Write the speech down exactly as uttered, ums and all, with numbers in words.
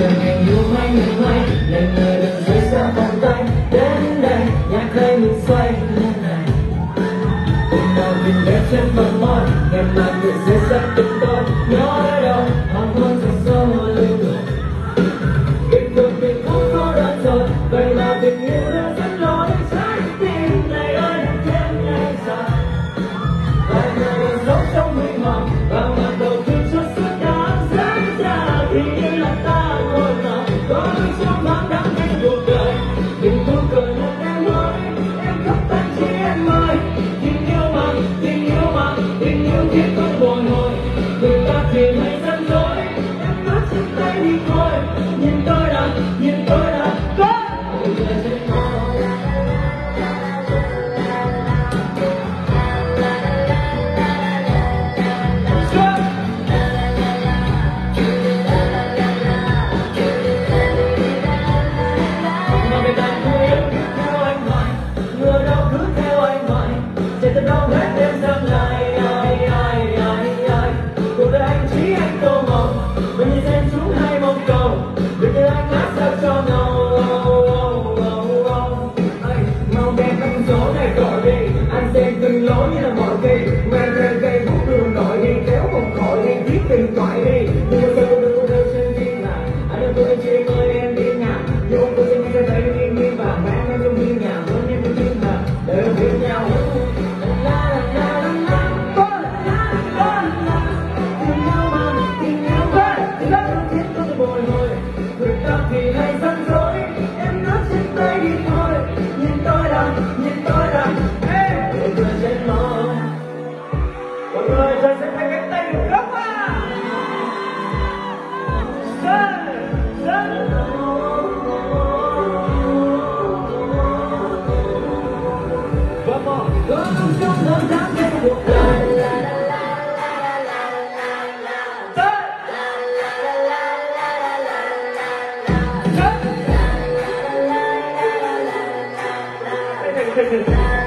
Giờ này yêu may mình may, lành lời đừng rơi xa vòng tay. Đến đây nhạc đây mình xoay lên này. Tình nào tình đẹp trên vòng môi, ngày mà người dễ dắt từng đôi. Nói đâu, hoàng hôn dần sâu lên rồi. Tình được mình không có đơn rồi, vậy mà tình yêu đã rất lối. Trái tim này ơi, thêm ngày dài. Vài người đều sống trong huy hoàng, và mặt đầu tiên cho suốt đám dãi ra thì như là ta ngồi ngọt. Có mình trong mắt đã nghe cuộc đời, tình không cười là em ơi, em khóc tan chi em ơi. Tình yêu mà, tình yêu mà, tình yêu khiến con buồn hồi. Người ta thì hay dẫn dối, em bắt trên tay đi thôi. Nhìn tôi đã, nhìn tôi đã có. Thank you.